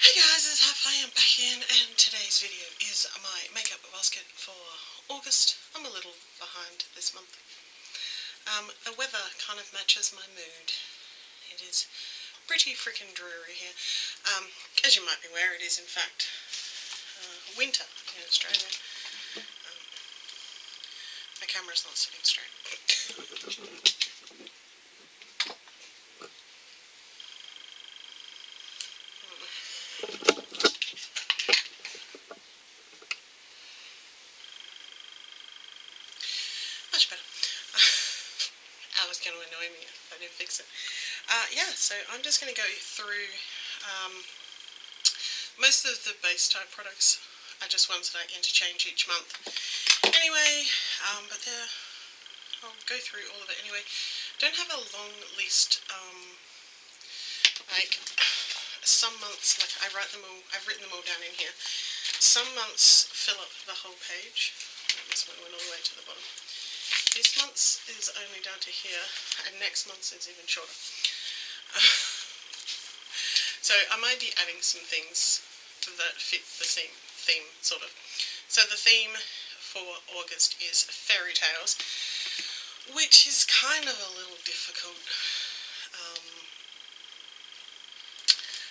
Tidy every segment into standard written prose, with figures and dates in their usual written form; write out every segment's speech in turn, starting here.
Hey guys, it's Haffina, I'm back in, and today's video is my makeup basket for August. I'm a little behind this month. The weather kind of matches my mood. It is pretty freaking dreary here. As you might be aware, it is in fact winter in Australia. My camera's not sitting straight. Fix it. Yeah, so I'm just going to go through most of the base type products. I just ones that I interchange each month. Anyway, but there, I'll go through all of it anyway. Don't have a long list. Like some months, like I write them all. I've written them all down in here. Some months fill up the whole page. This one went all the way to the bottom. This month's is only down to here, and next month's is even shorter. So I might be adding some things that fit the same theme, sort of. So the theme for August is fairy tales, which is kind of a little difficult.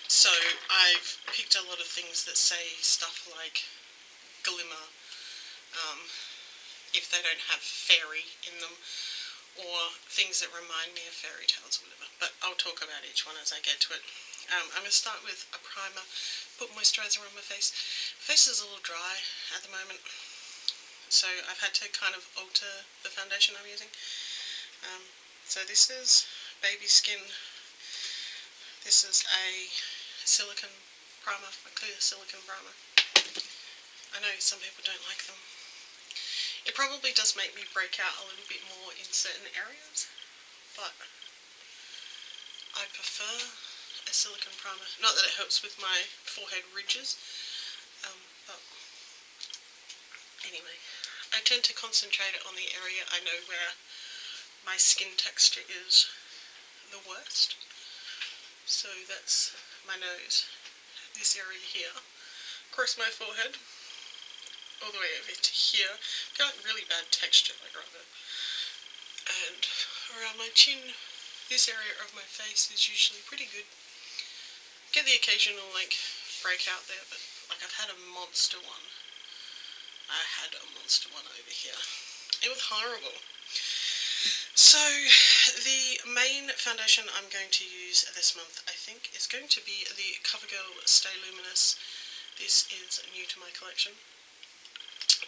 So I've picked a lot of things that say stuff like Glimmer, if they don't have fairy in them, or things that remind me of fairy tales or whatever. But I'll talk about each one as I get to it. I'm going to start with a primer, put moisturiser on my face. My face is a little dry at the moment, so I've had to kind of alter the foundation I'm using. So this is Baby Skin. This is a silicone primer, a clear silicone primer. I know some people don't like them. It probably does make me break out a little bit more in certain areas, but I prefer a silicone primer. Not that it helps with my forehead ridges, but anyway. I tend to concentrate on the area I know where my skin texture is the worst. So that's my nose, this area here, across my forehead, all the way over to here. I've got like really bad texture, like right there. And around my chin, this area of my face is usually pretty good. Get the occasional like breakout there, but like I've had a monster one. I had a monster one over here. It was horrible. So the main foundation I'm going to use this month, I think, is going to be the CoverGirl Stay Luminous. This is new to my collection.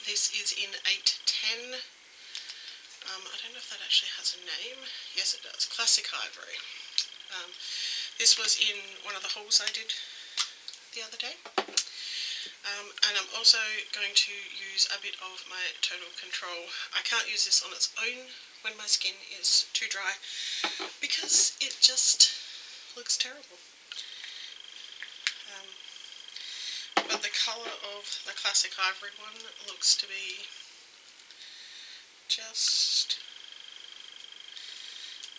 This is in 810. I don't know if that actually has a name. Yes, it does. Classic Ivory. This was in one of the hauls I did the other day. And I'm also going to use a bit of my Total Control. I can't use this on its own when my skin is too dry because it just looks terrible. But the colour of the Classic Ivory one looks to be just...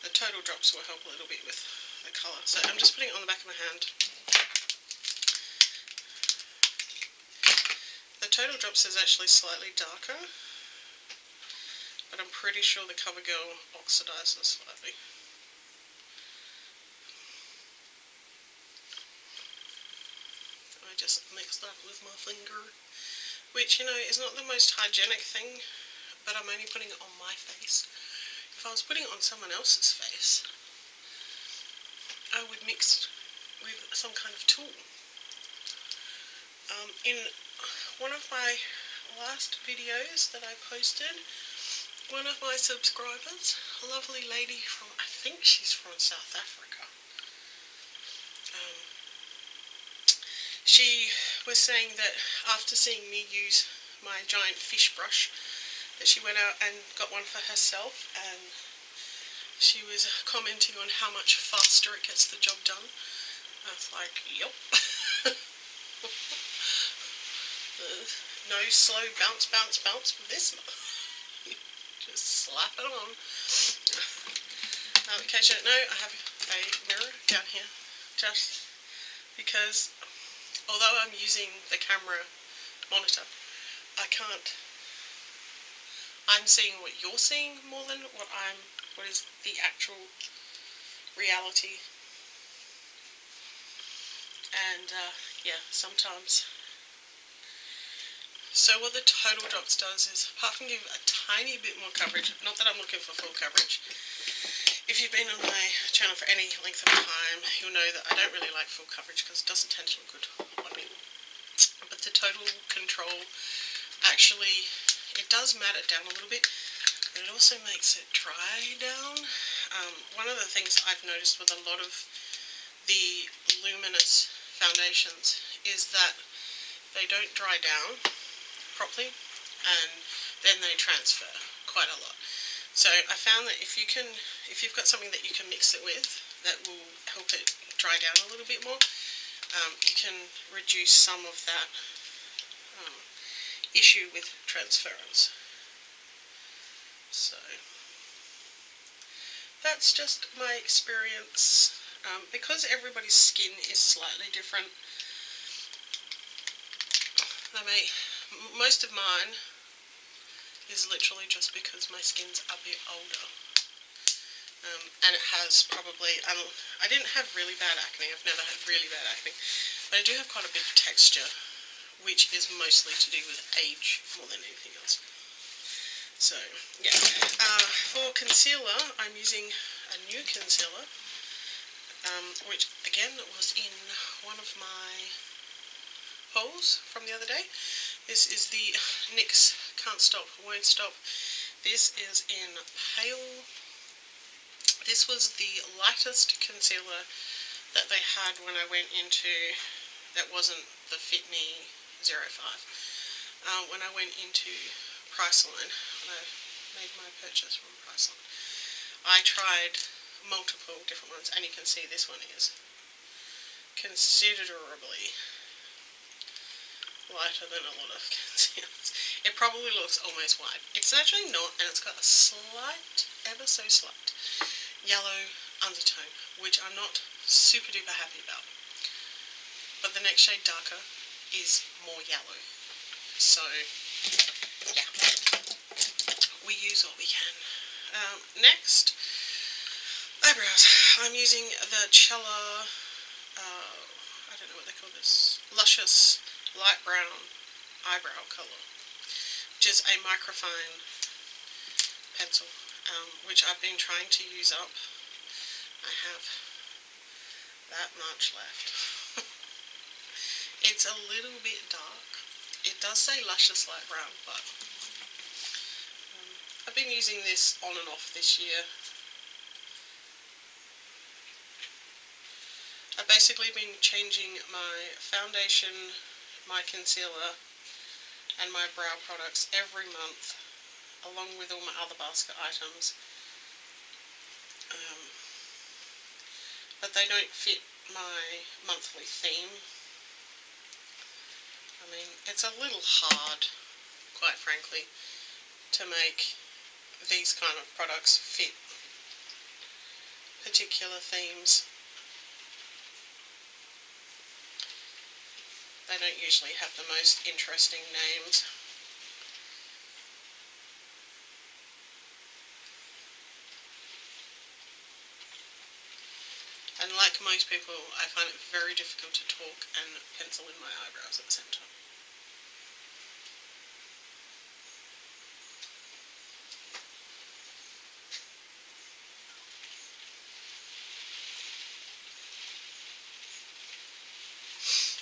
The total drops will help a little bit with the colour. So I'm just putting it on the back of my hand. The total drops is actually slightly darker, but I'm pretty sure the CoverGirl oxidises slightly. Just mix that with my finger, which, you know, is not the most hygienic thing, but I'm only putting it on my face. If I was putting it on someone else's face, I would mix with some kind of tool. In one of my last videos that I posted, one of my subscribers, a lovely lady from, I think she's from South Africa, she was saying that after seeing me use my giant fish brush, that she went out and got one for herself, and she was commenting on how much faster it gets the job done. I was like, yup. No slow bounce, bounce, bounce with this one. Just slap it on. In case you don't know, I have a mirror down here, just because although I'm using the camera monitor, I can't. I'm seeing what you're seeing more than what is the actual reality. And yeah, sometimes. So what the Total Drops does is, apart from give a tiny bit more coverage, not that I'm looking for full coverage, if you've been on my channel for any length of time, you'll know that I don't really like full coverage because it doesn't tend to look good on people. But the Total Control, actually, it does mat it down a little bit, but it also makes it dry down. One of the things I've noticed with a lot of the luminous foundations is that they don't dry down properly, and then they transfer quite a lot. So I found that if you've got something that you can mix it with that will help it dry down a little bit more, you can reduce some of that issue with transference. So that's just my experience. Because everybody's skin is slightly different, most of mine is literally just because my skin's a bit older, and it has probably, I didn't have really bad acne, I've never had really bad acne, but I do have quite a bit of texture, which is mostly to do with age more than anything else. So yeah, for concealer I'm using a new concealer, which again was in one of my hauls from the other day. This is the NYX Can't Stop Won't Stop. This is in Pale. This was the lightest concealer that they had when I went into, that wasn't the Fit Me 05, when I went into Priceline, when I made my purchase from Priceline. I tried multiple different ones, and you can see this one is considerably lighter than a lot of concealers. It probably looks almost white. It's actually not, and it's got a slight, ever so slight, yellow undertone, which I'm not super duper happy about. But the next shade darker is more yellow. So yeah, we use what we can. Next, eyebrows. I'm using the Chella, I don't know what they call this, Luscious Light Brown Eyebrow Colour, which is a microfine pencil, which I've been trying to use up. I have that much left. It's a little bit dark. It does say Luscious Light Brown, but I've been using this on and off this year. I've basically been changing my foundation, my concealer and my brow products every month, along with all my other basket items, but they don't fit my monthly theme. I mean, it's a little hard, quite frankly, to make these kind of products fit particular themes. They don't usually have the most interesting names. And like most people, I find it very difficult to talk and pencil in my eyebrows at the same time.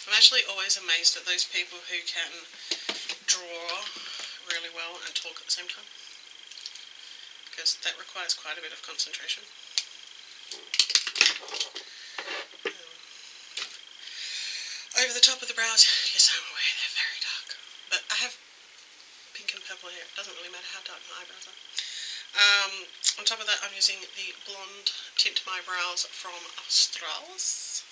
I'm actually always amazed at those people who can draw really well and talk at the same time, because that requires quite a bit of concentration. Over the top of the brows, yes, I'm aware they're very dark, but I have pink and purple hair. It doesn't really matter how dark my eyebrows are. On top of that, I'm using the Blonde Tint My Brows from Australis.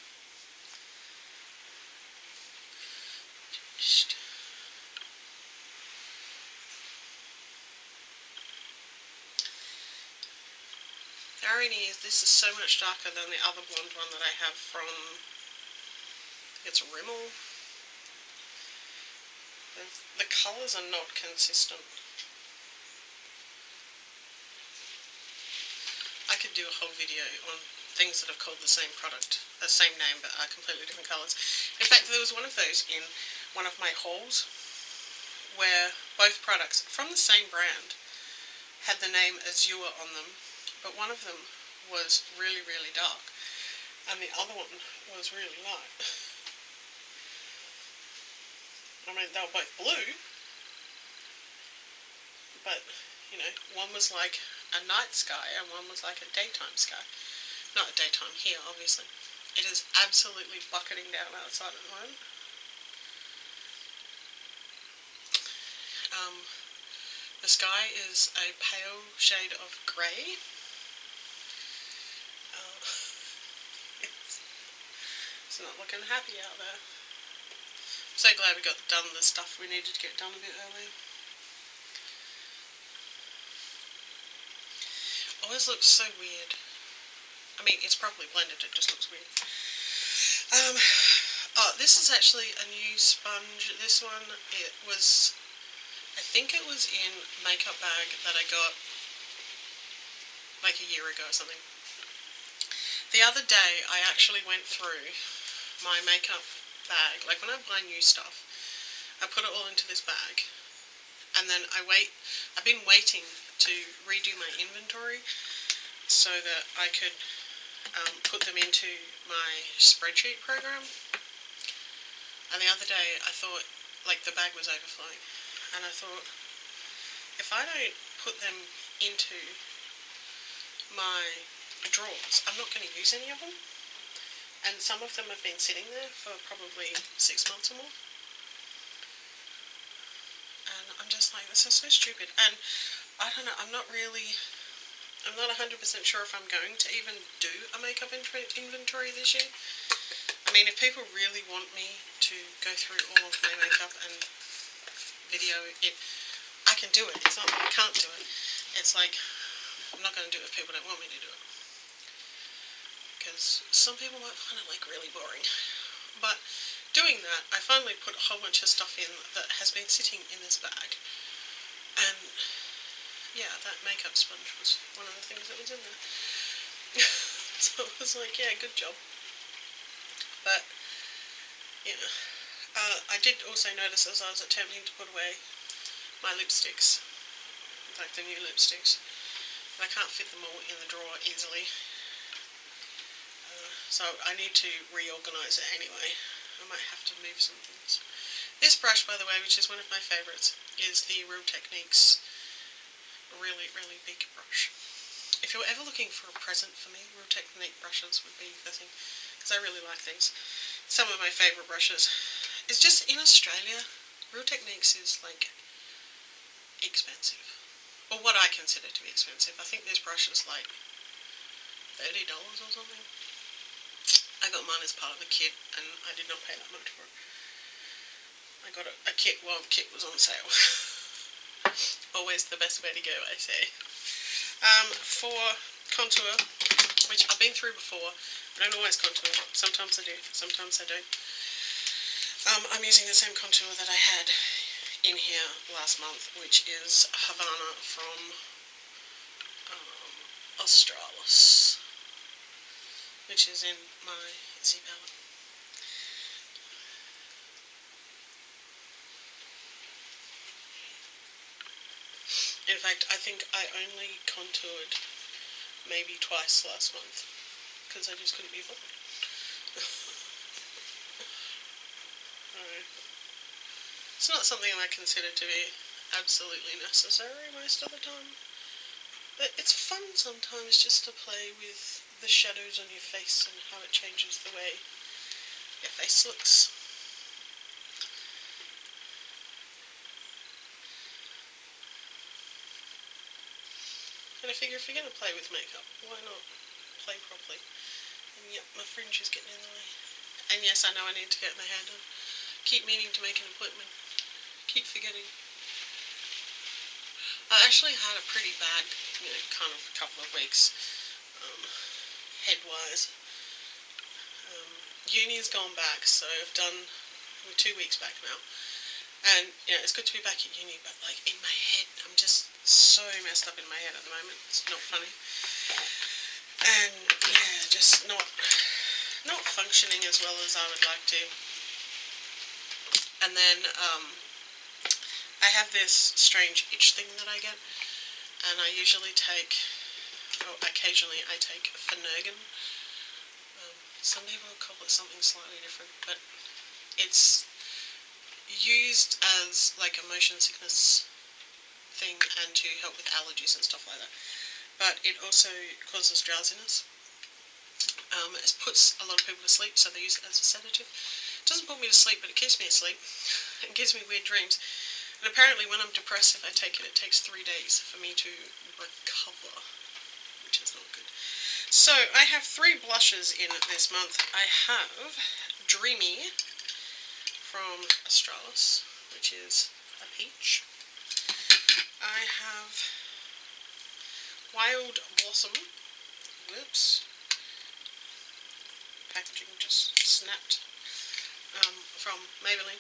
The irony is this is so much darker than the other blonde one that I have from, I think it's Rimmel, The colours are not consistent. I could do a whole video on things that I've called the same product, the same name, but are completely different colours. In fact, there was one of those in one of my hauls where both products from the same brand had the name Azure on them, but one of them was really, really dark and the other one was really light. I mean, they were both blue, but, you know, one was like a night sky and one was like a daytime sky. Not a daytime here, obviously. It is absolutely bucketing down outside at the moment. The sky is a pale shade of grey. It's not looking happy out there. I'm so glad we got done the stuff we needed to get done a bit early. Always looks so weird. I mean, it's properly blended, it just looks weird. Oh, this is actually a new sponge. This one, it was... I think it was in makeup bag that I got like a year ago or something. The other day I actually went through my makeup bag. Like when I buy new stuff, I put it all into this bag and then I wait. I've been waiting to redo my inventory so that I could put them into my spreadsheet program. And the other day I thought, like, the bag was overflowing. And I thought, if I don't put them into my drawers, I'm not going to use any of them. And some of them have been sitting there for probably 6 months or more. And I'm just like, this is so stupid. And I don't know, I'm not 100% sure if I'm going to even do a makeup inventory this year. I mean, if people really want me to go through all of my makeup and video it, I can do it. It's not that I can't do it. It's like, I'm not going to do it if people don't want me to do it, because some people might find it like really boring. But doing that, I finally put a whole bunch of stuff in that has been sitting in this bag. And yeah, that makeup sponge was one of the things that was in there. So it was like, yeah, good job. But yeah. I did also notice as I was attempting to put away my lipsticks, like the new lipsticks, but I can't fit them all in the drawer easily, so I need to reorganise it anyway. I might have to move some things. This brush, by the way, which is one of my favourites, is the Real Techniques really, really big brush. If you're ever looking for a present for me, Real Technique brushes would be the thing, because I really like these. Some of my favourite brushes. It's just in Australia, Real Techniques is like expensive, or what I consider to be expensive. I think this brush is like $30 or something. I got mine as part of a kit, and I did not pay that much for it. I got a kit while the kit was on sale. Always the best way to go, I say. For contour, which I've been through before, I don't always contour. Sometimes I do, sometimes I don't. I'm using the same contour that I had in here last month, which is Havana from Australis, which is in my Z palette. In fact, I think I only contoured maybe twice last month, because I just couldn't be bothered. It's not something I consider to be absolutely necessary most of the time. But it's fun sometimes just to play with the shadows on your face and how it changes the way your face looks. And I figure if you're going to play with makeup, why not play properly? And yep, my fringe is getting in the way. And yes, I know I need to get my hair done. Keep meaning to make an appointment. Keep forgetting. I actually had a pretty bad, you know, kind of couple of weeks, head-wise. Uni's gone back, so I've done, we're 2 weeks back now, And, you know, it's good to be back at uni, but, like, in my head, I'm just so messed up in my head at the moment. It's not funny. And, yeah, just not functioning as well as I would like to. And then, I have this strange itch thing that I get. And I usually take, or occasionally I take Phenergan. Some people call it something slightly different, but it's used as like a motion sickness thing and to help with allergies and stuff like that, but it also causes drowsiness. It puts a lot of people to sleep, so they use it as a sedative. It doesn't put me to sleep, but it keeps me asleep. It gives me weird dreams, and apparently when I'm depressed, if I take it, it takes 3 days for me to recover, which is not good. So I have 3 blushes in this month. I have Dreamy from Australis, which is a peach. I have Wild Blossom. Whoops. Packaging just snapped. From Maybelline,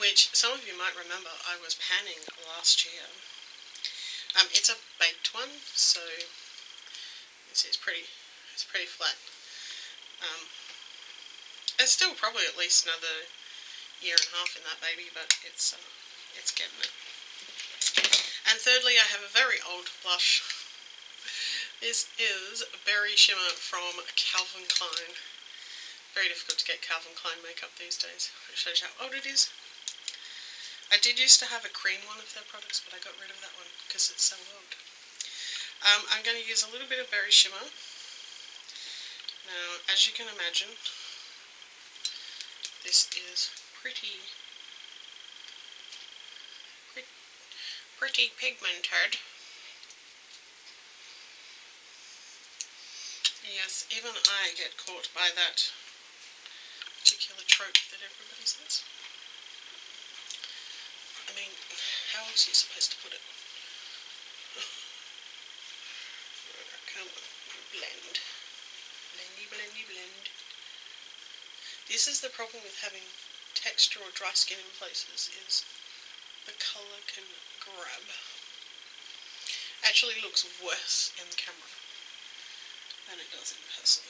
which some of you might remember I was panning last year. It's a baked one, so it's pretty. It's pretty flat. It's still probably at least another year and a half in that baby, but it's getting it. And thirdly, I have a very old blush. This is Berry Shimmer from Calvin Klein. Very difficult to get Calvin Klein makeup these days. It shows you how old it is. I did used to have a cream one of their products, but I got rid of that one because it's so old. I'm going to use a little bit of Berry Shimmer. Now, as you can imagine, this is pretty pigmented. Yes, even I get caught by that particular trope that everybody says. I mean, how else are you supposed to put it? I can't blend. Blendy, blendy, blend. This is the problem with having texture or dry skin in places, is the colour can grab. Actually looks worse in the camera than it does in person.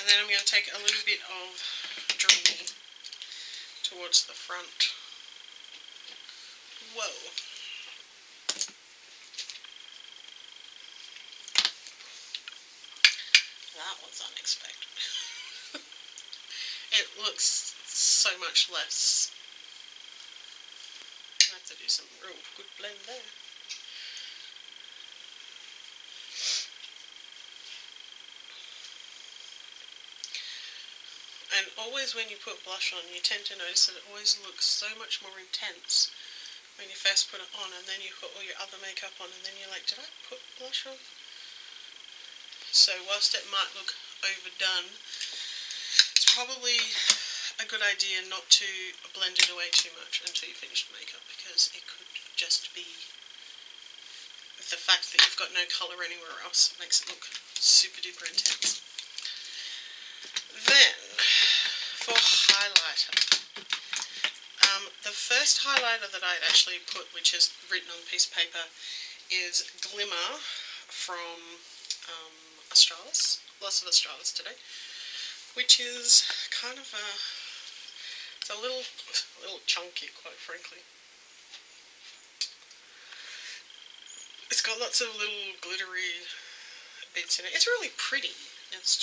And then I'm going to take a little bit of Dreamy towards the front. Whoa. That was unexpected. It looks so much less. I have to do some real good blend there. And always when you put blush on, you tend to notice that it always looks so much more intense when you first put it on, and then you put all your other makeup on, and then you're like, did I put blush on? So whilst it might look overdone, it's probably a good idea not to blend it away too much until you've finished makeup, because it could just be the fact that you've got no colour anywhere else makes it look super duper intense. Then, for highlighter. The first highlighter that I had actually put, which is written on a piece of paper, is Glimmer from Australis, lots of Australis today, which is kind of it's a little chunky, quite frankly. It's got lots of little glittery bits in it. It's really pretty. It's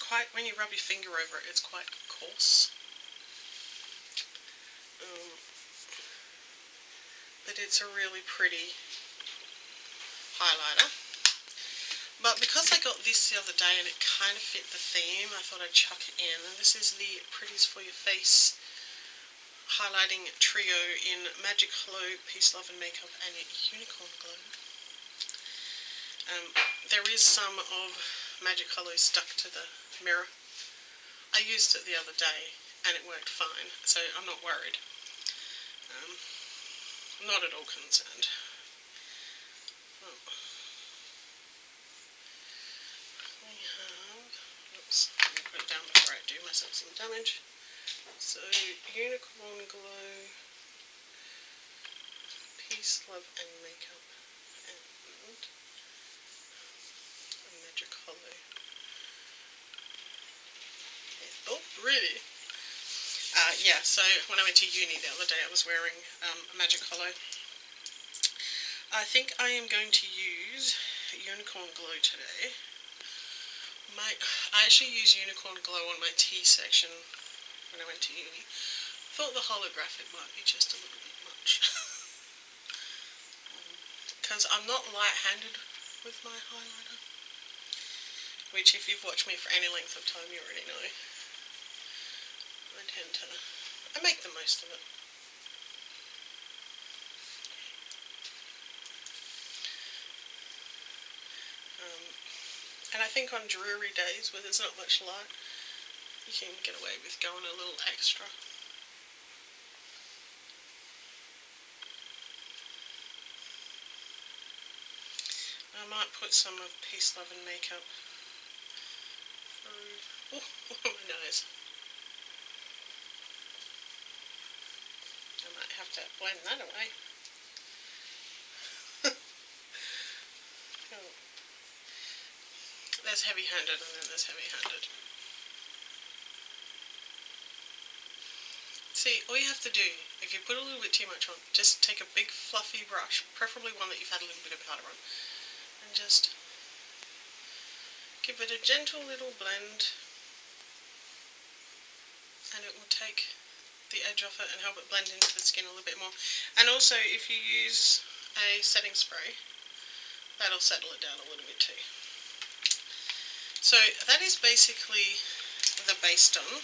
quite, when you rub your finger over it, it's quite coarse. But it's a really pretty highlighter. But because I got this the other day and it kind of fit the theme, I thought I'd chuck it in. And this is the Pretties for Your Face highlighting trio in Magic Hollow, Peace Love and Makeup, and Unicorn Glow. There is some of Magic Hollow stuck to the mirror. I used it the other day and it worked fine, so I'm not worried. I'm not at all concerned. We have, oops, put it quite some damage. So Unicorn Glow, Peace Love and Makeup, and Magic Hollow. Oh, really? Yeah, so when I went to uni the other day, I was wearing Magic Hollow. I think I am going to use Unicorn Glow today. I actually use Unicorn Glow on my T section when I went to uni. Thought the holographic might be just a little bit much. Because I'm not light-handed with my highlighter. Which, if you've watched me for any length of time, you already know. I make the most of it. And I think on dreary days where there's not much light, you can get away with going a little extra. I might put some of Peace, Love and Makeup through. Oh, my nose. I might have to blend that away. Oh. There's heavy-handed and then there's heavy-handed. See, all you have to do, if you put a little bit too much on, just take a big fluffy brush, preferably one that you've had a little bit of powder on, and just give it a gentle little blend, and it will take the edge off it and help it blend into the skin a little bit more. And also, if you use a setting spray, that'll settle it down a little bit too. So that is basically the base done.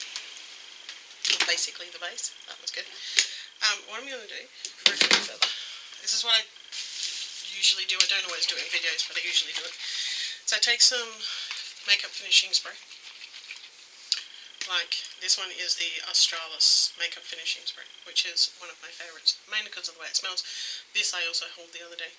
Basically the base. That was good. What I'm going to do for a little further, this is what I usually do. I don't always do it in videos, but I usually do it. So I take some makeup finishing spray. Like this one is the Australis makeup finishing spray, which is one of my favourites, mainly because of the way it smells. This I also hauled the other day.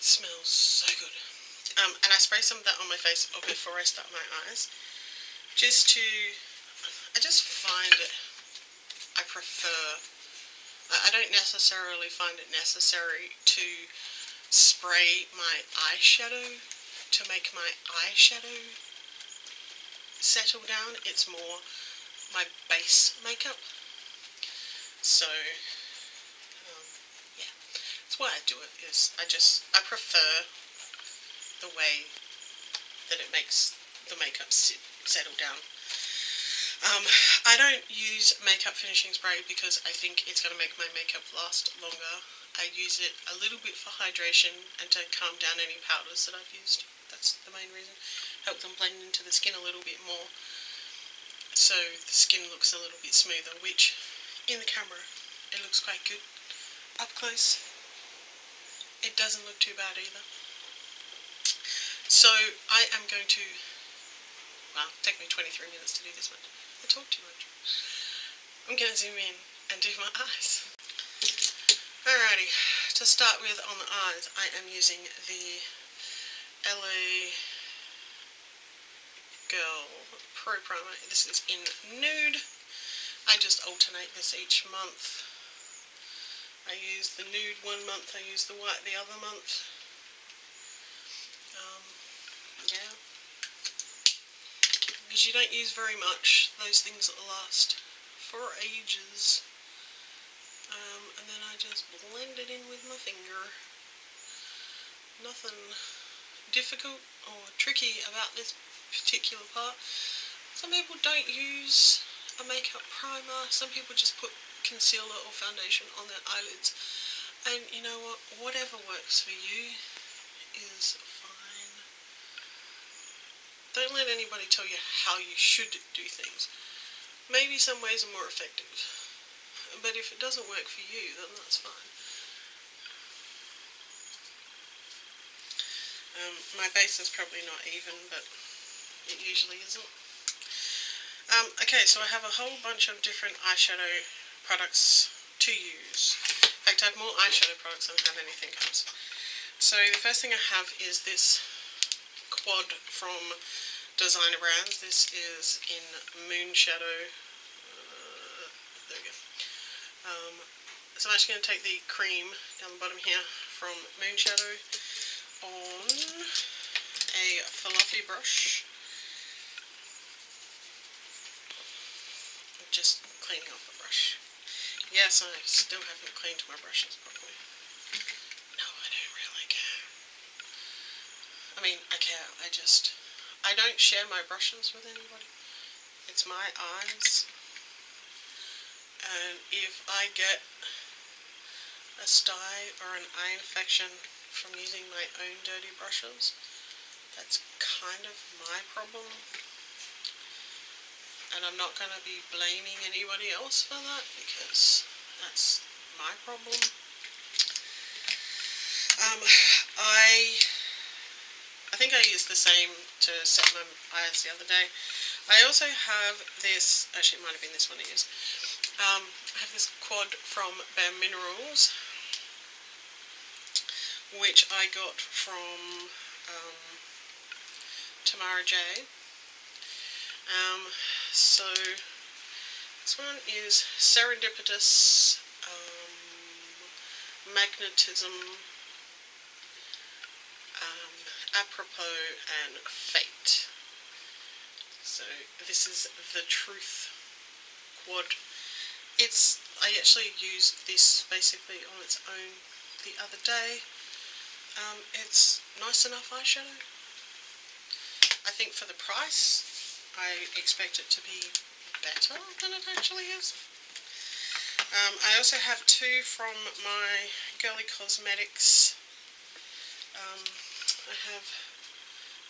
Smells so good. And I spray some of that on my face before I start my eyes, just to, I just find it, I prefer, I don't necessarily find it necessary to spray my eyeshadow to make my eyeshadow settle down. It's more my base makeup. So why I do it is I prefer the way that it makes the makeup settle down. I don't use makeup finishing spray because I think it's going to make my makeup last longer. I use it a little bit for hydration and to calm down any powders that I've used. That's the main reason. Help them blend into the skin a little bit more so the skin looks a little bit smoother, which in the camera it looks quite good. Up close it doesn't look too bad either. So I am going to, well, it took me 23 minutes to do this one. I talk too much. I'm going to zoom in and do my eyes. Alrighty, to start with on the eyes, I am using the CoverGirl Pro Primer. This is in Nude. I just alternate this each month. I use the nude one month, I use the white the other month. Yeah. Because you don't use very much, those things that last for ages. And then I just blend it in with my finger. Nothing difficult or tricky about this particular part. Some people don't use a makeup primer, some people just put concealer or foundation on their eyelids, and you know what, whatever works for you is fine. Don't let anybody tell you how you should do things. Maybe some ways are more effective, but if it doesn't work for you, then that's fine. My base is probably not even, but it usually isn't. Okay, so I have a whole bunch of different eyeshadow products to use In fact, I have more eyeshadow products than I have anything else. So the first thing I have is this quad from Designer Brands. This is in Moonshadow. There we go. So I'm actually going to take the cream down the bottom here from Moonshadow on a fluffy brush. Just cleaning off the brush. Yes, I still haven't cleaned my brushes properly. No, I don't really care. I mean, I care. I don't share my brushes with anybody. It's my eyes. And if I get a stye or an eye infection from using my own dirty brushes, that's kind of my problem. And I'm not going to be blaming anybody else for that, because that's my problem. I think I used the same to set my eyes the other day. I also have this, actually it might have been this one I used. I have this quad from Bare Minerals, which I got from Tamara J. So this one is Serendipitous, Magnetism, Apropos, and Fate. So this is the Truth quad. I actually used this basically on its own the other day. It's nice enough eyeshadow. I think for the price, I expect it to be better than it actually is. I also have two from my Girly Cosmetics. I have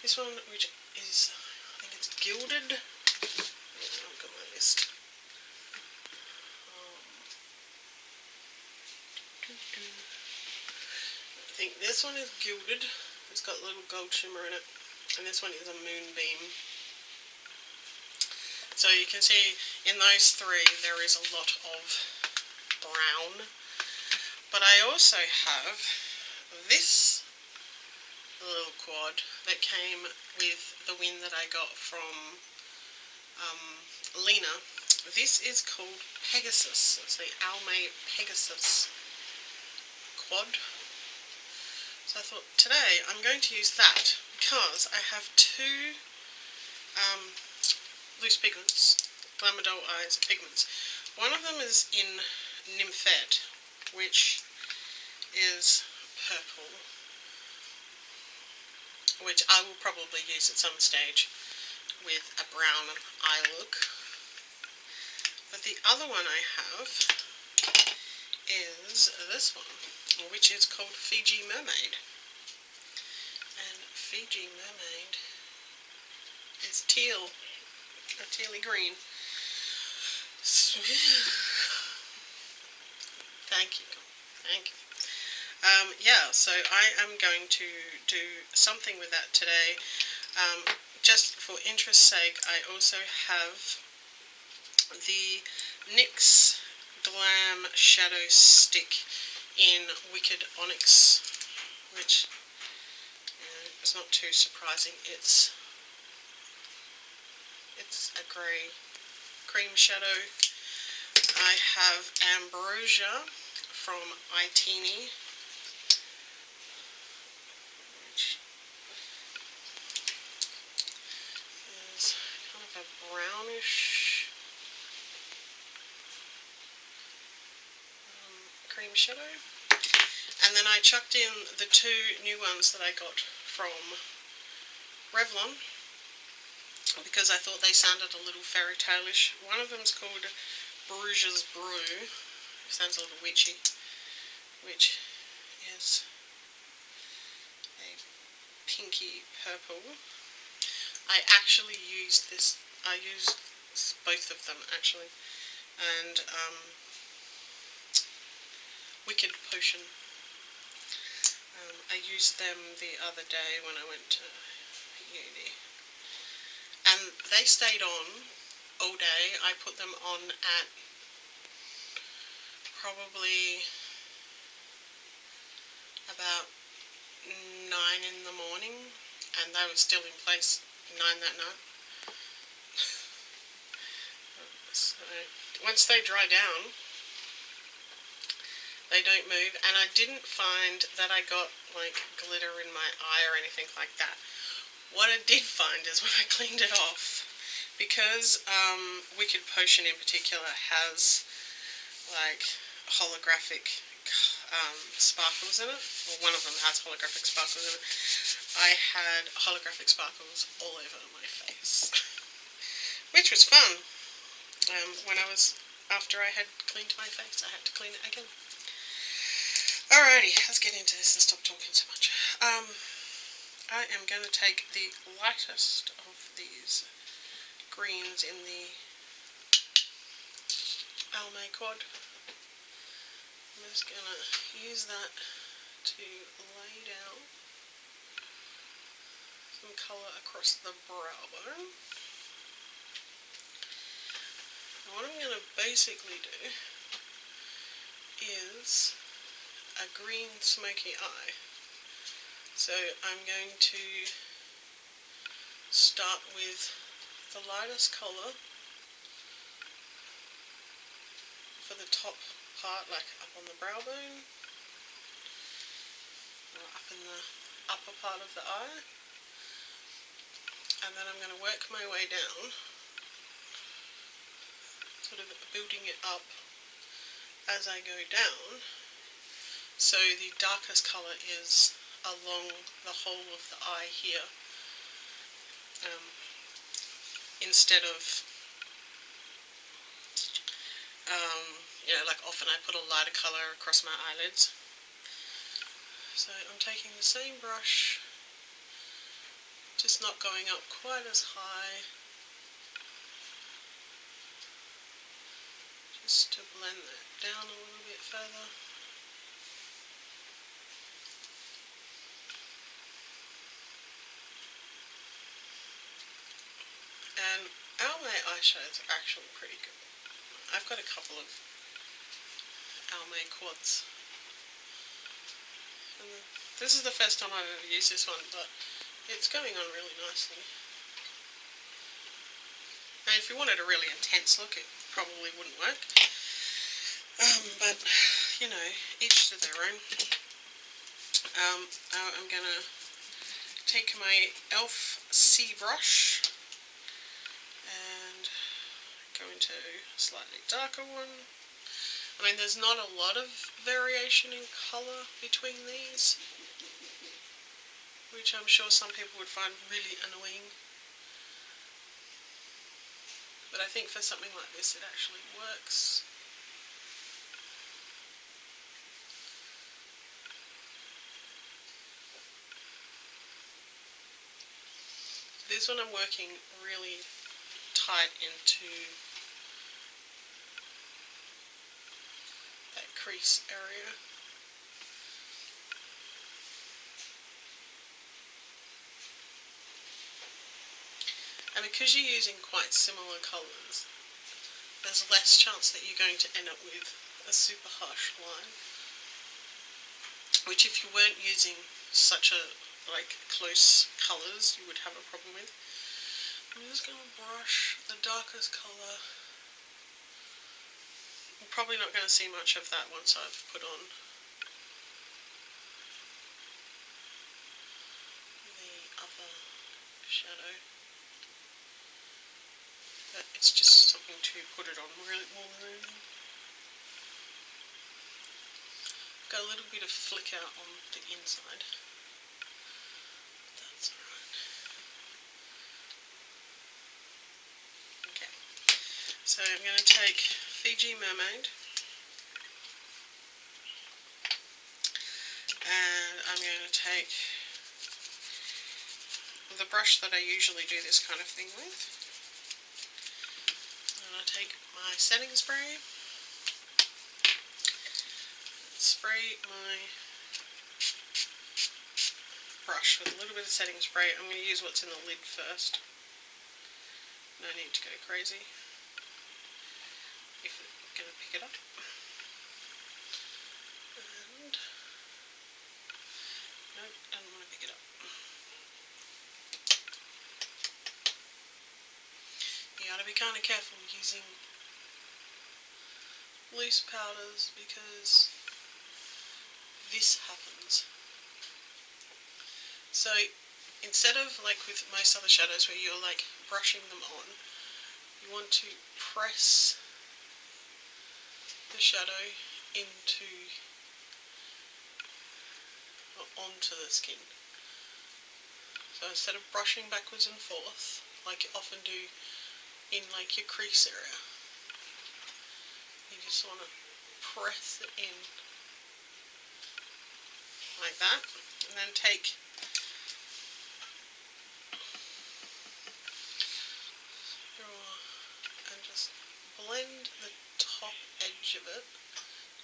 this one, which is, I think it's Gilded. I've got my list. I think this one is Gilded. It's got a little gold shimmer in it. And this one is a Moonbeam. So you can see in those three there is a lot of brown. But I also have this little quad that came with the win that I got from Lena. This is called Pegasus. It's the Almay Pegasus quad. So I thought today I'm going to use that because I have two loose pigments, Glamour Doll Eyes pigments. One of them is in Nymphette, which is purple, which I will probably use at some stage with a brown eye look. But the other one I have is this one, which is called Fiji Mermaid. And Fiji Mermaid is teal. A tealy green. Thank you. Thank you. Yeah, so I am going to do something with that today. Just for interest's sake, I also have the NYX Glam Shadow Stick in Wicked Onyx, which is not too surprising. It's a grey cream shadow. I have Ambrosia from Itini, which is kind of a brownish cream shadow. And then I chucked in the two new ones that I got from Revlon, because I thought they sounded a little fairy tale-ish. One of them's called Bruges Brew, sounds a little witchy, which is a pinky purple. I actually used this, I used both of them actually, and Wicked Potion. I used them the other day when I went to uni. And they stayed on all day. I put them on at probably about 9 in the morning, and they were still in place at 9 that night. So once they dry down, they don't move, and I didn't find that I got like glitter in my eye or anything like that. What I did find is when I cleaned it off, because Wicked Potion in particular has like holographic sparkles in it, or well, one of them has holographic sparkles in it. I had holographic sparkles all over my face, which was fun. After I had cleaned my face, I had to clean it again. Alrighty, let's get into this and stop talking so much. I am going to take the lightest of these greens in the Almay Quad. I'm just going to use that to lay down some colour across the brow bone. And what I'm going to basically do is a green smoky eye. So I'm going to start with the lightest colour for the top part, like up on the brow bone, or up in the upper part of the eye, and then I'm going to work my way down, sort of building it up as I go down. So the darkest colour is along the whole of the eye here, instead of, you know, like often I put a lighter colour across my eyelids. So I'm taking the same brush, just not going up quite as high, just to blend that down a little bit further. And Almay eyeshadows are actually pretty good. I've got a couple of Almay quads. And this is the first time I've ever used this one, but it's going on really nicely. And if you wanted a really intense look, it probably wouldn't work. But, you know, each to their own. I'm going to take my e.l.f. C brush, going to a slightly darker one. I mean, there's not a lot of variation in colour between these, which I'm sure some people would find really annoying. But I think for something like this, it actually works. This one I'm working really tight into that crease area. And because you're using quite similar colours, there's less chance that you're going to end up with a super harsh line, which if you weren't using such a close colours, you would have a problem with. I'm just going to brush the darkest colour. I'm probably not going to see much of that once I've put on the other shadow. But it's just something to put it on really more than anything. Got a little bit of flick out on the inside. So I'm going to take Fiji Mermaid, and I'm going to take the brush that I usually do this kind of thing with. I'm going to take my setting spray, spray my brush with a little bit of setting spray. I'm going to use what's in the lid first, no need to go crazy. If I'm going to pick it up, and Nope, I don't want to pick it up. You gotta be kind of careful using loose powders because this happens. So instead of like with most other shadows where you're like brushing them on, you want to press the shadow into or onto the skin. So instead of brushing backwards and forth like you often do in like your crease area, you just want to press it in like that, and then take and just blend the top edge of it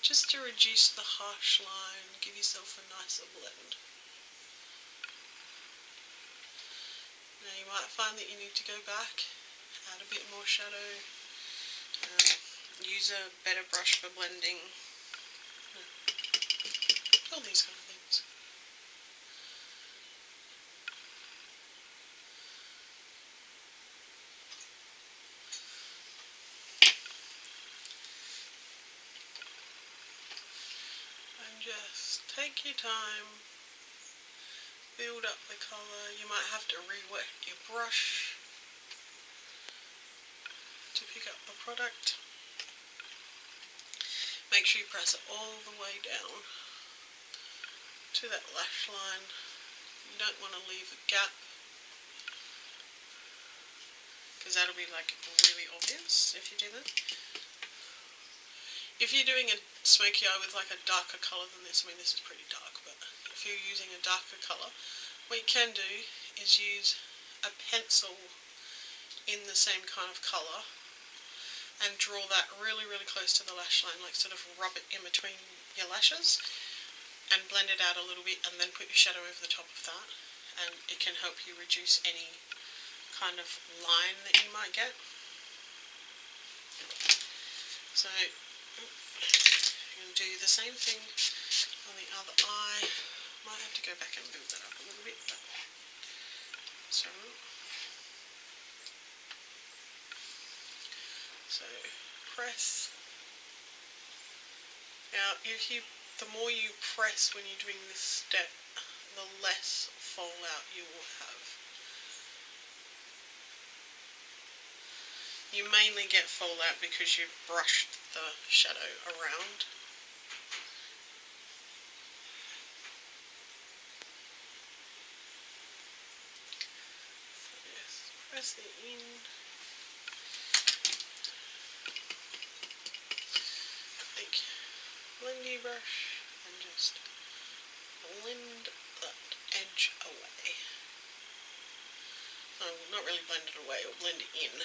just to reduce the harsh line, give yourself a nicer blend. Now you might find that you need to go back, add a bit more shadow, use a better brush for blending, all these kind of things. Just take your time, build up the colour. You might have to re-wet your brush to pick up the product. Make sure you press it all the way down to that lash line. You don't want to leave a gap because that'll be like really obvious if you do that. If you're doing a smoky eye with like a darker colour than this, I mean this is pretty dark, but if you're using a darker colour, what you can do is use a pencil in the same kind of colour and draw that really, really close to the lash line, like sort of rub it in between your lashes and blend it out a little bit and then put your shadow over the top of that, and it can help you reduce any kind of line that you might get. So I'm going to do the same thing on the other eye. Might have to go back and build that up a little bit, but so press. Now, if you, the more you press when you're doing this step, the less fallout you will have. You mainly get fallout because you've brushed the shadow around. So just press it in. Take a blendy brush and just blend that edge away. No, not really blend it away, or blend it in.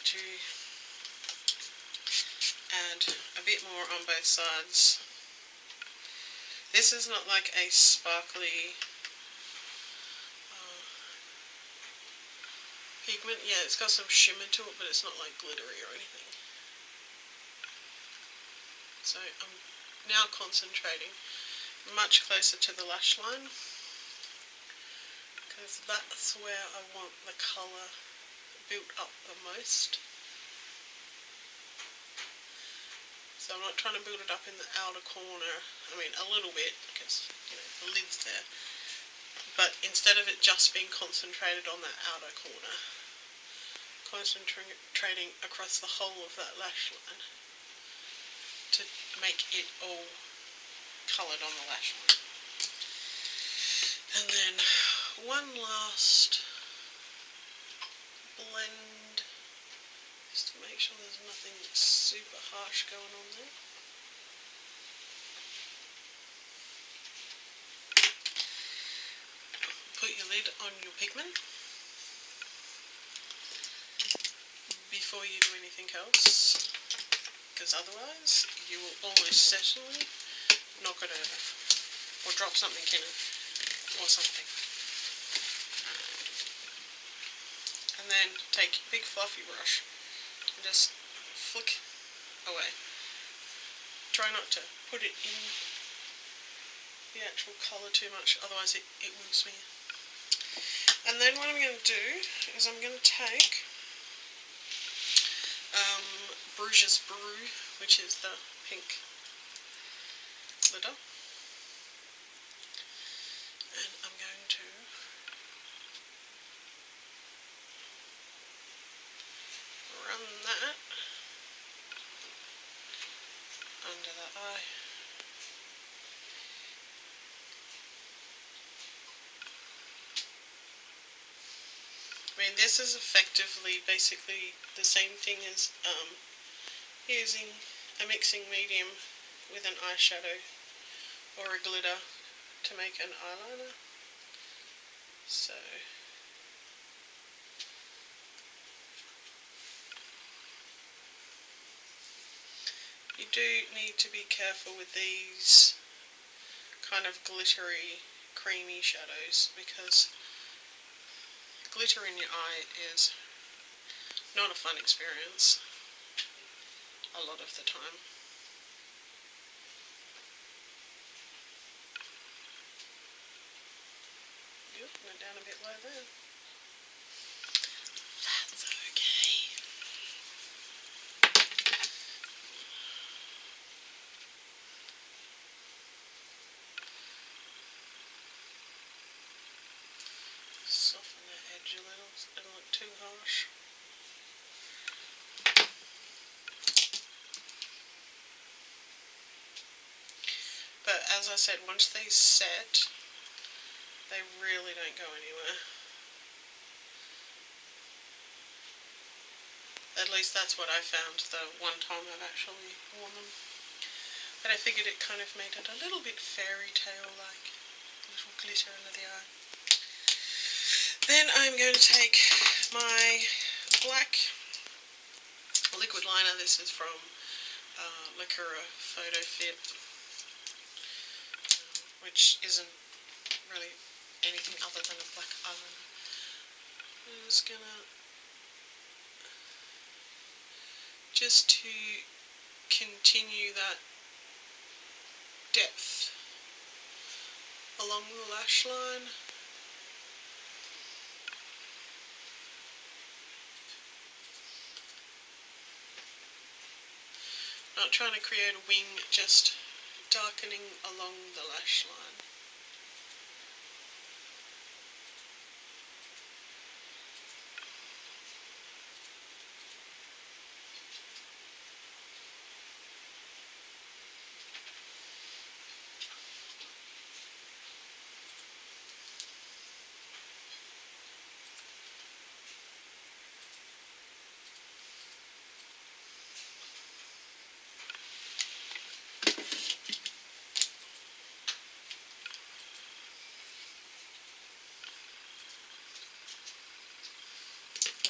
To add a bit more on both sides. This is not like a sparkly pigment. Yeah, it's got some shimmer to it, but it's not like glittery or anything. So I'm now concentrating much closer to the lash line because that's where I want the colour built up the most. So I'm not trying to build it up in the outer corner, I mean a little bit because you know the lid's there, but instead of it just being concentrated on that outer corner, concentrating across the whole of that lash line to make it all coloured on the lash line. And then one last blend, just to make sure there's nothing super harsh going on there. Put your lid on your pigment before you do anything else, because otherwise you will almost certainly knock it over. or drop something in it or something. And then take a big fluffy brush and just flick away. Try not to put it in the actual colour too much, otherwise it will smear. And then what I'm going to do is I'm going to take Bruges Brew, which is the pink glitter, and I'm going to run that under the eye. I mean, this is effectively basically the same thing as using a mixing medium with an eyeshadow or a glitter to make an eyeliner. So you do need to be careful with these kind of glittery, creamy shadows, because glitter in your eye is not a fun experience a lot of the time. Good, went down a bit low there. That's okay. Soften that edge a little so it doesn't look too harsh. But as I said, once they set, they really don't go anywhere. At least that's what I found the one time I've actually worn them. But I figured it kind of made it a little bit fairy tale like, a little glitter under the eye. Then I'm going to take my black liquid liner. This is from Lacura Photo Fit, which isn't really anything other than a black eyeliner. I'm just gonna, just to continue that depth along the lash line. Not trying to create a wing, just darkening along the lash line.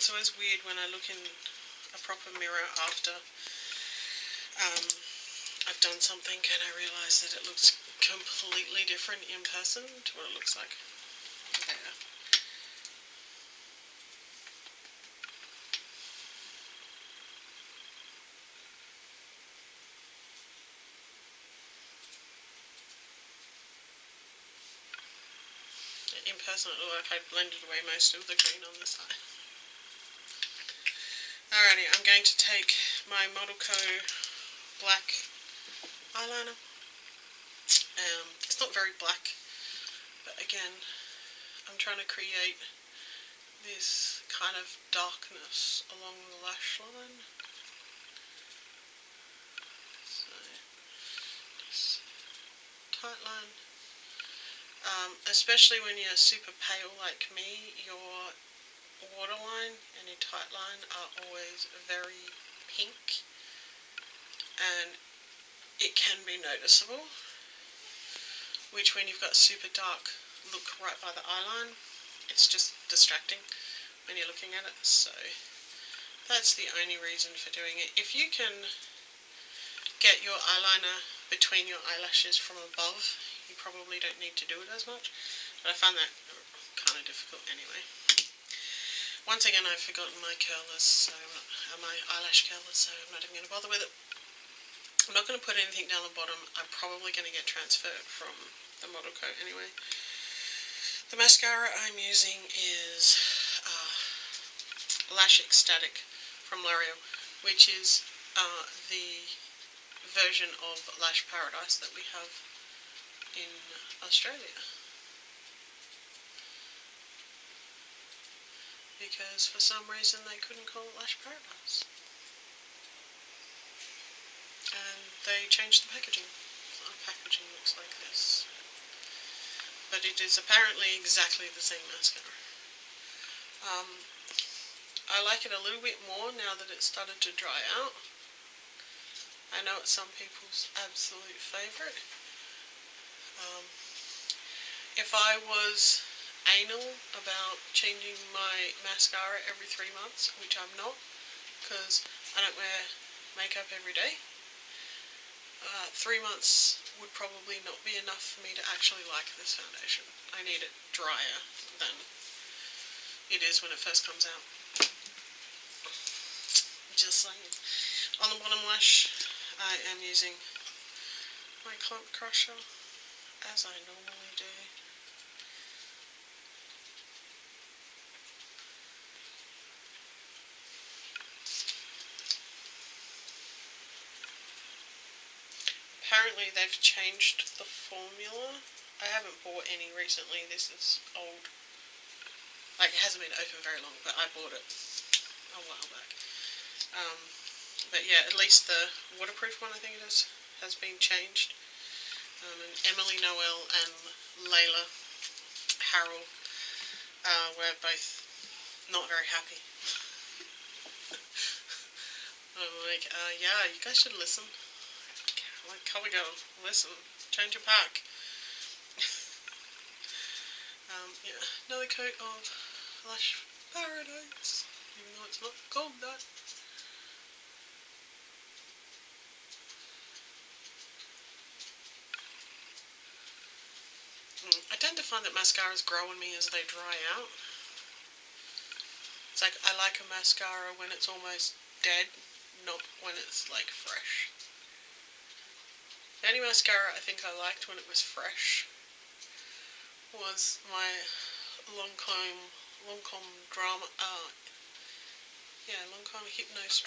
It's always weird when I look in a proper mirror after I've done something and I realise that it looks completely different in person to what it looks like there. In person it looked like I blended away most of the green on this side. Alrighty, I'm going to take my Model Co black eyeliner. It's not very black, but again, I'm trying to create this kind of darkness along the lash line. So, just tight line. Especially when you're super pale like me, your waterline and your tight line are always very pink, and it can be noticeable, which when you've got super dark look right by the eyeline, it's just distracting when you're looking at it. So that's the only reason for doing it. If you can get your eyeliner between your eyelashes from above, you probably don't need to do it as much, but I found that kind of difficult anyway. Once again, I've forgotten my curlers, so my eyelash curlers, so I'm not even going to bother with it. I'm not going to put anything down the bottom. I'm probably going to get transferred from the model coat anyway. The mascara I'm using is Lash Ecstatic from L'Oreal, which is the version of Lash Paradise that we have in Australia. Because for some reason they couldn't call it Lash Paradise. And they changed the packaging. Our packaging looks like this. But it is apparently exactly the same mascara. I like it a little bit more now that it's started to dry out. I know it's some people's absolute favourite. If I was anal about changing my mascara every 3 months, which I'm not, because I don't wear makeup every day, 3 months would probably not be enough for me to actually like this foundation. I need it drier than it is when it first comes out. Just saying. On the bottom lash, I am using my clump crusher, as I normally do. Apparently they've changed the formula. I haven't bought any recently, this is old. Like, it hasn't been open very long, but I bought it a while back. But yeah, at least the waterproof one, I think it is, has been changed. And Emily Noel and Layla Harrell were both not very happy. I'm like, yeah, you guys should listen. Like, CoverGirl, listen, change your pack. Yeah, another coat of Lash Paradise, even though it's not called that. I tend to find that mascaras grow on me as they dry out. It's like, I like a mascara when it's almost dead, not when it's like fresh. The only mascara I think I liked when it was fresh was my Lancôme drama, yeah, Lancôme Hypnose,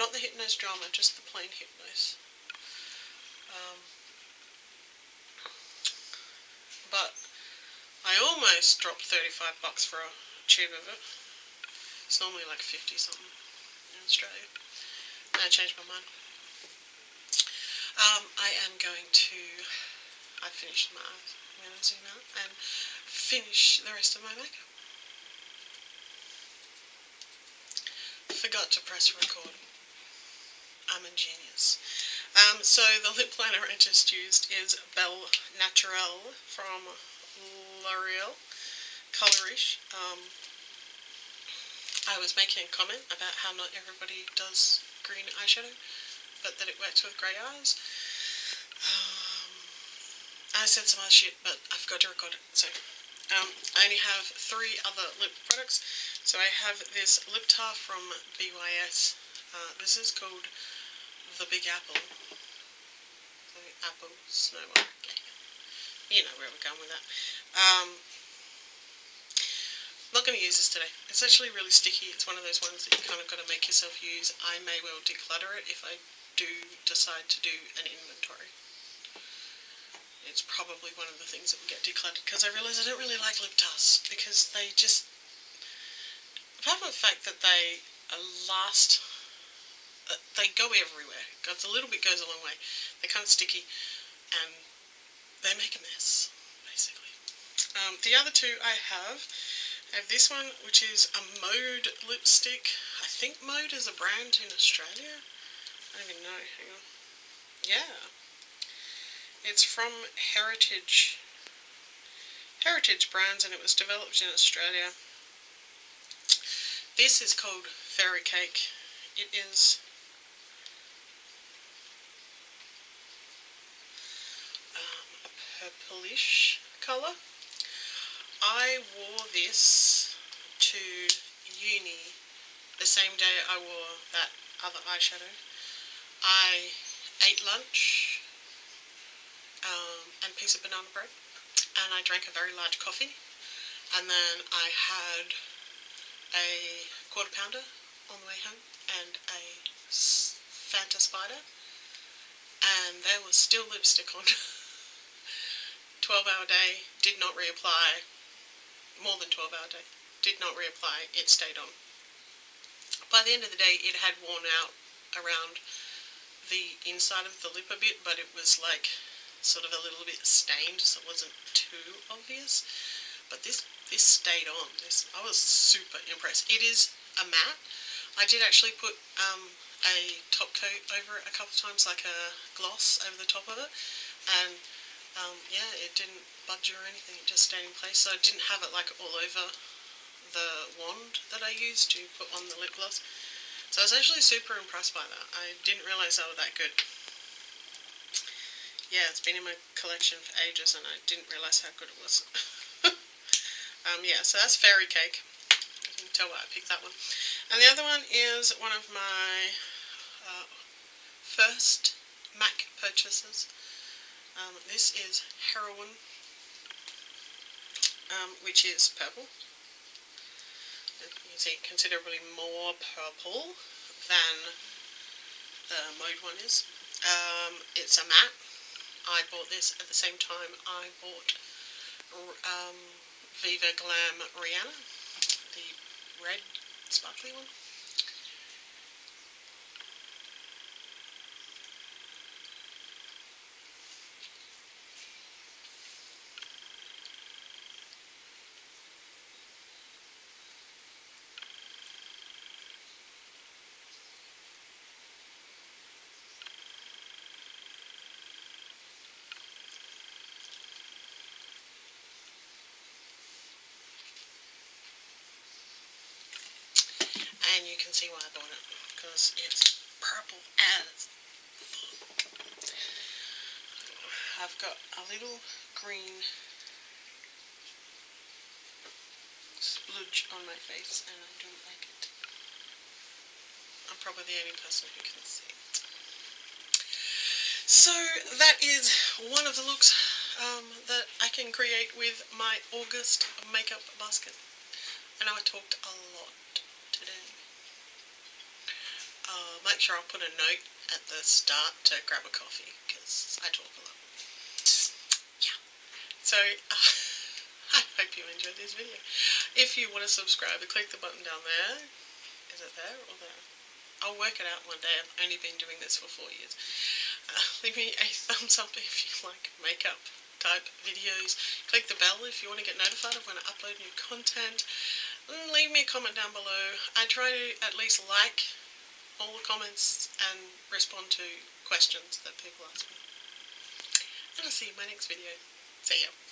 not the Hypnose Drama, just the plain Hypnose. But I almost dropped $35 for a tube of it. It's normally like 50 something in Australia. And I changed my mind. I finished my eyes. I'm going to zoom out and finish the rest of my makeup. Forgot to press record. I'm a genius. So the lip liner I just used is Belle Naturelle from L'Oreal Colorish. I was making a comment about how not everybody does green eyeshadow, but that it works with grey eyes. I said some other shit, but I forgot to record it. So I only have 3 other lip products. So I have this lip tar from BYS. This is called The Big Apple. Apple, snow one. You know where we're going with that. Not going to use this today. It's actually really sticky. It's one of those ones that you kind of got to make yourself use. I may well declutter it if I do decide to do an inventory. It's probably one of the things that will get decluttered, because I realise I don't really like lip tars, because they just, apart from the fact that they last, they go everywhere. A little bit goes a long way. They're kind of sticky, and they make a mess, basically. The other 2 I have this one, which is a Mode lipstick. I think Mode is a brand in Australia. I don't even know. Hang on. Yeah, it's from Heritage Brands, and it was developed in Australia. This is called Fairy Cake. It is a a purplish colour. I wore this to uni the same day I wore that other eyeshadow. I ate lunch and a piece of banana bread, and I drank a very large coffee, and then I had a quarter pounder on the way home and a Fanta Spider, and there was still lipstick on. 12-hour day, did not reapply. More than 12-hour day, did not reapply. It stayed on. By the end of the day, it had worn out around the inside of the lip a bit, but it was like sort of a little bit stained, so it wasn't too obvious. But this stayed on. I was super impressed. It is a matte. I did actually put a top coat over it a couple of times, like a gloss over the top of it, and yeah, it didn't budge or anything. It just stayed in place, so I didn't have it like all over the wand that I used to put on the lip gloss. So I was actually super impressed by that. I didn't realise they were that good. Yeah, it's been in my collection for ages and I didn't realise how good it was. Yeah, so that's Fairy Cake. You can tell why I picked that one. And the other one is one of my first MAC purchases. This is Heroine, which is purple. You can see considerably more purple than the Mode one is. It's a matte. I bought this at the same time I bought Viva Glam Rihanna, the red sparkly one. And you can see why I bought it, because it's purple as fuck. I've got a little green splooge on my face and I don't like it. I'm probably the only person who can see it. So that is one of the looks that I can create with my August makeup basket. I know I talked a lot. Make sure I'll put a note at the start to grab a coffee, because I talk a lot. Yeah. So, I hope you enjoyed this video. If you want to subscribe, click the button down there. Is it there or there? I'll work it out one day. I've only been doing this for 4 years. Leave me a thumbs up if you like makeup type videos. Click the bell if you want to get notified of when I upload new content. Leave me a comment down below. I try to at least like all the comments and respond to questions that people ask me. And I'll see you in my next video. See ya.